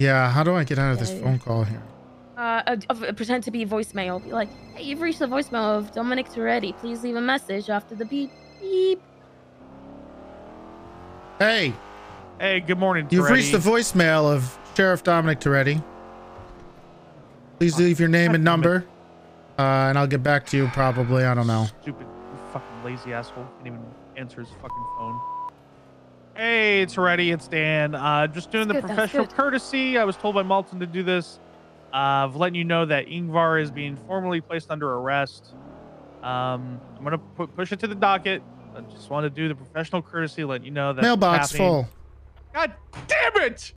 Yeah, how do I get out of this phone call here? Pretend to be voicemail. Be like, hey, you've reached the voicemail of Dominic Toretti. Please leave a message after the beep. Beep. Hey. Hey, good morning, Toretti. You've reached the voicemail of Sheriff Dominic Toretti. Please leave your name and number, and I'll get back to you probably. I don't know. Stupid fucking lazy asshole. Can't even answer his fucking phone. Hey, it's Reddy. It's Dan. Just doing the professional courtesy. I was told by Malton to do this. Of letting you know that Ingvar is being formally placed under arrest. I'm going to push it to the docket. I just want to do the professional courtesy, letting you know that. Mailbox full. God damn it!